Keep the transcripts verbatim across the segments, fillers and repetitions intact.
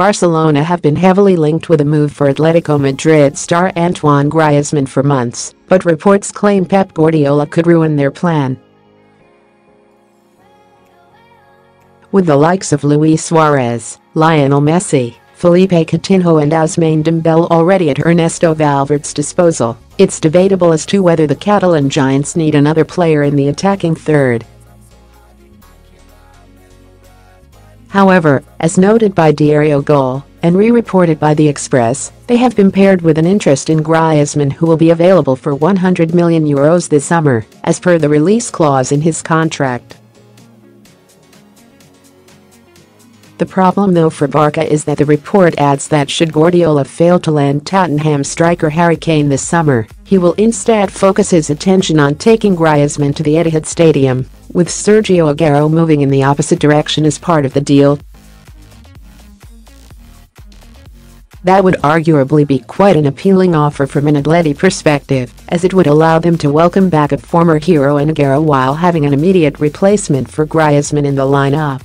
Barcelona have been heavily linked with a move for Atletico Madrid star Antoine Griezmann for months, but reports claim Pep Guardiola could ruin their plan. With the likes of Luis Suarez, Lionel Messi, Philippe Coutinho and Ousmane Dembele already at Ernesto Valverde's disposal, it's debatable as to whether the Catalan giants need another player in the attacking third. However, as noted by Diario Gol and re-reported by The Express, they have been paired with an interest in Griezmann, who will be available for one hundred million euros this summer, as per the release clause in his contract. The problem though for Barca is that the report adds that should Guardiola fail to land Tottenham striker Harry Kane this summer, he will instead focus his attention on taking Griezmann to the Etihad Stadium, with Sergio Agüero moving in the opposite direction as part of the deal. That would arguably be quite an appealing offer from an Atleti perspective, as it would allow them to welcome back a former hero in Agüero while having an immediate replacement for Griezmann in the lineup.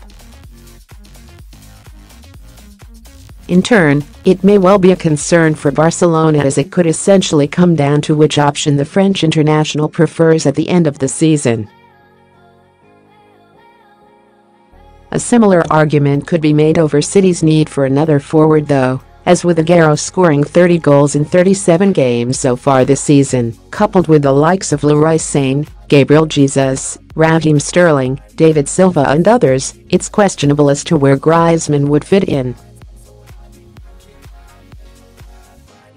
In turn, it may well be a concern for Barcelona, as it could essentially come down to which option the French international prefers at the end of the season. A similar argument could be made over City's need for another forward though, as with Agüero scoring thirty goals in thirty-seven games so far this season, coupled with the likes of Leroy Sane, Gabriel Jesus, Raheem Sterling, David Silva and others, it's questionable as to where Griezmann would fit in.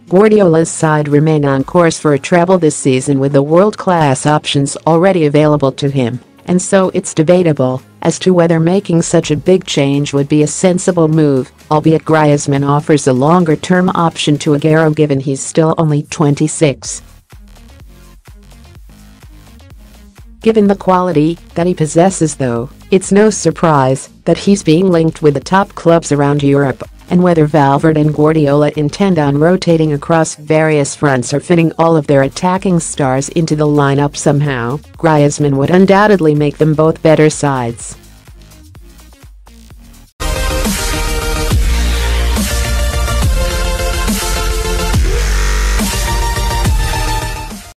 Guardiola's side remain on course for a treble this season with the world-class options already available to him, and so it's debatable as to whether making such a big change would be a sensible move, albeit Griezmann offers a longer-term option to Agüero given he's still only twenty-six. Given the quality that he possesses though, it's no surprise that he's being linked with the top clubs around Europe, and whether Valverde and Guardiola intend on rotating across various fronts or fitting all of their attacking stars into the lineup somehow, Griezmann would undoubtedly make them both better sides.